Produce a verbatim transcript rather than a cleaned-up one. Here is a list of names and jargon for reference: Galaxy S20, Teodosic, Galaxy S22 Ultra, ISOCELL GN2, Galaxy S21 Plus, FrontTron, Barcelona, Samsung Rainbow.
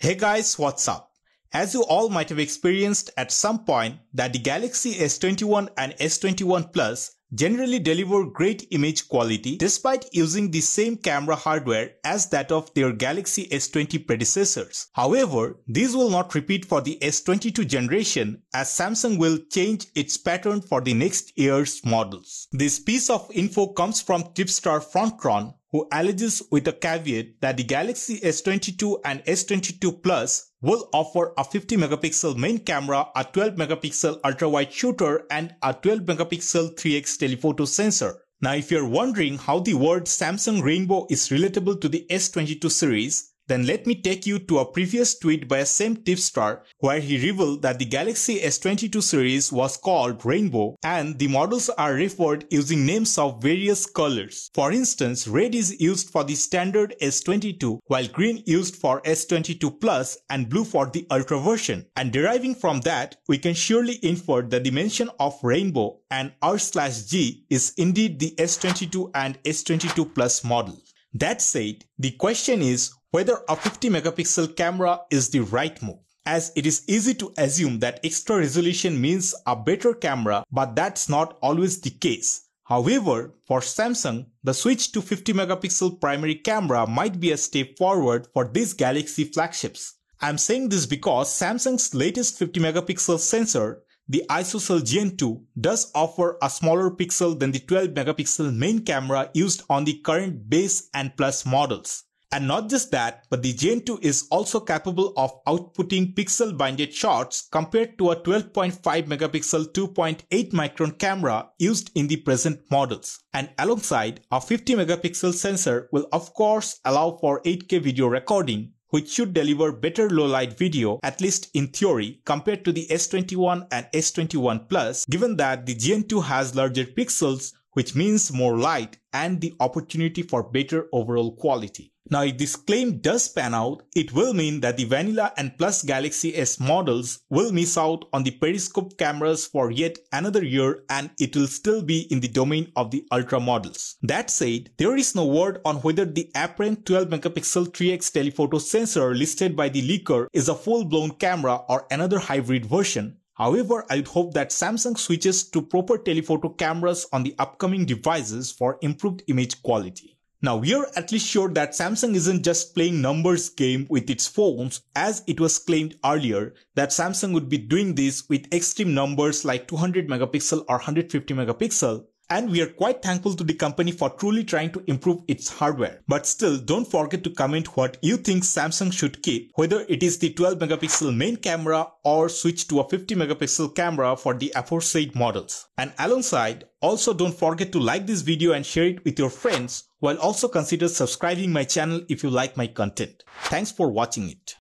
Hey guys, what's up? As you all might have experienced at some point that the Galaxy S twenty-one and S twenty-one Plus generally deliver great image quality despite using the same camera hardware as that of their Galaxy S twenty predecessors. However, these will not repeat for the S twenty-two generation as Samsung will change its pattern for the next year's models. This piece of info comes from tipster FrontTron, who alleges with a caveat that the Galaxy S twenty-two and S twenty-two Plus will offer a fifty megapixel main camera, a twelve megapixel ultra-wide shooter, and a twelve megapixel three X telephoto sensor. Now, if you're wondering how the word Samsung Rainbow is relatable to the S twenty-two series, then let me take you to a previous tweet by a same tipster where he revealed that the Galaxy S twenty-two series was called Rainbow and the models are referred using names of various colors. For instance, red is used for the standard S twenty-two, while green used for S twenty-two Plus and blue for the Ultra version. And deriving from that, we can surely infer the dimension of Rainbow and R slash G is indeed the S twenty-two and S twenty-two Plus model. That said, the question is whether a fifty megapixel camera is the right move, as it is easy to assume that extra resolution means a better camera, but that's not always the case. However, for Samsung, the switch to fifty megapixel primary camera might be a step forward for these Galaxy flagships. I'm saying this because Samsung's latest fifty megapixel sensor, the ISOCELL G N two, does offer a smaller pixel than the twelve megapixel main camera used on the current base and plus models. And not just that, but the G N two is also capable of outputting pixel binded shots compared to a twelve point five megapixel two point eight micron camera used in the present models. And alongside, a fifty megapixel sensor will of course allow for eight K video recording, which should deliver better low-light video, at least in theory, compared to the S twenty-one and S twenty-one Plus, given that the G N two has larger pixels, which means more light and the opportunity for better overall quality. Now, if this claim does pan out, it will mean that the Vanilla and Plus Galaxy S models will miss out on the periscope cameras for yet another year, and it will still be in the domain of the Ultra models. That said, there is no word on whether the apparent twelve megapixel three X telephoto sensor listed by the leaker is a full-blown camera or another hybrid version. However, I would hope that Samsung switches to proper telephoto cameras on the upcoming devices for improved image quality. Now, we are at least sure that Samsung isn't just playing numbers game with its phones, as it was claimed earlier that Samsung would be doing this with extreme numbers like two hundred megapixel or one hundred fifty megapixel, and we are quite thankful to the company for truly trying to improve its hardware. But still, don't forget to comment what you think Samsung should keep, whether it is the twelve megapixel main camera or switch to a fifty megapixel camera for the aforesaid models. And alongside, also don't forget to like this video and share it with your friends, while also consider subscribing my channel if you like my content. Thanks for watching it.